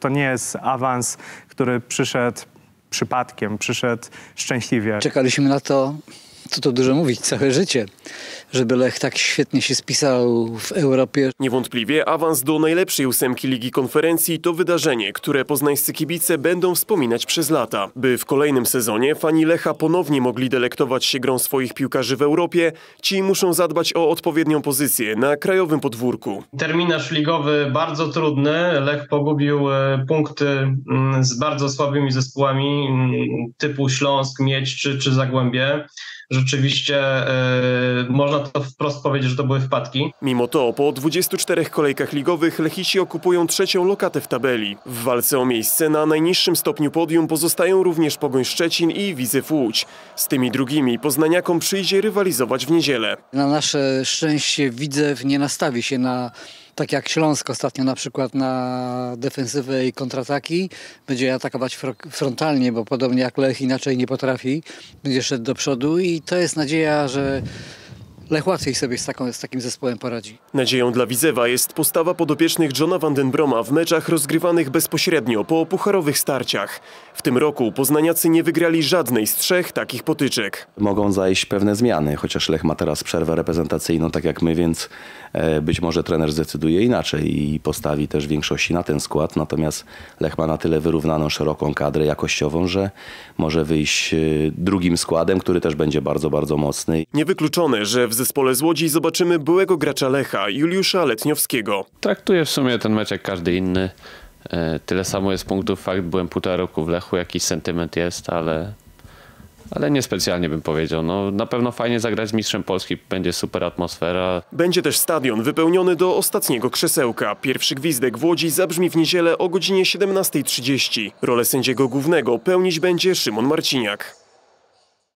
To nie jest awans, który przyszedł przypadkiem, przyszedł szczęśliwie. Czekaliśmy na to, co to dużo mówić, całe życie, żeby Lech tak świetnie się spisał w Europie. Niewątpliwie awans do najlepszej ósemki Ligi Konferencji to wydarzenie, które poznańscy kibice będą wspominać przez lata. By w kolejnym sezonie fani Lecha ponownie mogli delektować się grą swoich piłkarzy w Europie, ci muszą zadbać o odpowiednią pozycję na krajowym podwórku. Terminarz ligowy bardzo trudny. Lech pogubił punkty z bardzo słabymi zespołami typu Śląsk, Miedź czy Zagłębie. Rzeczywiście można to wprost powiedzieć, że to były wpadki. Mimo to po 24 kolejkach ligowych Lechici okupują trzecią lokatę w tabeli. W walce o miejsce na najniższym stopniu podium pozostają również Pogoń Szczecin i Widzew Łódź. Z tymi drugimi poznaniakom przyjdzie rywalizować w niedzielę. Na nasze szczęście Widzew nie nastawi się na, tak jak Śląsk ostatnio, na przykład na defensywę i kontrataki. Będzie atakować frontalnie, bo podobnie jak Lech inaczej nie potrafi. Będzie szedł do przodu i to jest nadzieja, że Lech łatwiej sobie z takim zespołem poradzi. Nadzieją dla Widzewa jest postawa podopiecznych Johna van den Broma w meczach rozgrywanych bezpośrednio po pucharowych starciach. W tym roku poznaniacy nie wygrali żadnej z trzech takich potyczek. Mogą zajść pewne zmiany, chociaż Lech ma teraz przerwę reprezentacyjną, tak jak my, więc być może trener zdecyduje inaczej i postawi też w większości na ten skład. Natomiast Lech ma na tyle wyrównaną, szeroką kadrę jakościową, że może wyjść drugim składem, który też będzie bardzo, bardzo mocny. Niewykluczone, że w zespole z Łodzi zobaczymy byłego gracza Lecha, Juliusza Letniowskiego. Traktuję w sumie ten mecz jak każdy inny. Tyle samo jest punktów. Fakt, byłem półtora roku w Lechu, jakiś sentyment jest, ale niespecjalnie bym powiedział. No, na pewno fajnie zagrać z mistrzem Polski, będzie super atmosfera. Będzie też stadion wypełniony do ostatniego krzesełka. Pierwszy gwizdek w Łodzi zabrzmi w niedzielę o godzinie 17:30. Rolę sędziego głównego pełnić będzie Szymon Marciniak.